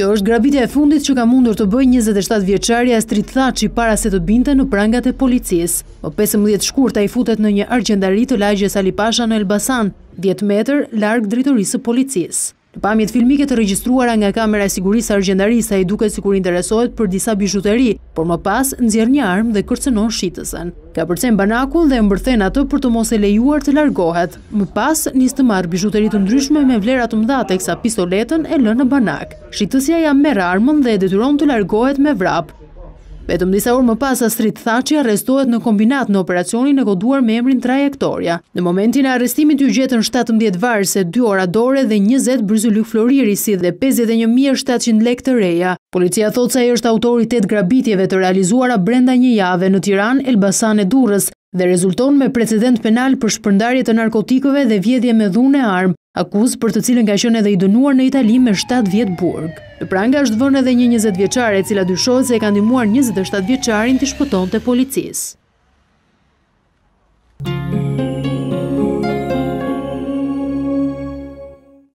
Kjo është grabitja e fundit që ka mundur të bëjë 27 vjeçaria Astrit Thaçi para se të binte në prangat e policisë. Më 15 shkurt ai futet në një argjendari të lagjes Ali Pasha në Elbasan, 10 metër larg dritorisë së policisë. Në pamjet filmike të regjistruara nga kamera e sigurisë argjendarisë ai duket sikur interesohet për disa bizhuteri, por më pas nxjerr një armë dhe kërcënon shitësen. Ka përcen banakun dhe mbërthen atë për të mos e lejuar të largohet. Më pas nis të marr bizhuteri të ndryshme me vlera të mëdha teksa pistoletën e lënë në banak. Shitësja ja merr armën dhe e detyron të largohet me vrap. Vetëm disa orë më pas Astrit Thaçi arrestohet në Kombinat në operacionin e koduar me emrin Trajektorja. Në momentin e arrestimit u gjetën 17 varse, 2 oradore dhe 20 bryzylyk floriri si dhe 51.700 lekë të reja. Policia thotë se ai është autori 8 grabitjeve të realizuara brenda një jave në Tiranë, Elbasan e Durrës dhe rezulton me precedent penal për shpërndarje të narkotikëve dhe vjedhje me dhunë e armë, akuzë për të cilën ka qenë edhe i dënuar në Itali me 7 vjet burg. Në pranga është vënë edhe një 20 vjeçare e cila dyshohet se e ka ndihmuar 27 vjeçarin të shpëtonte policisë.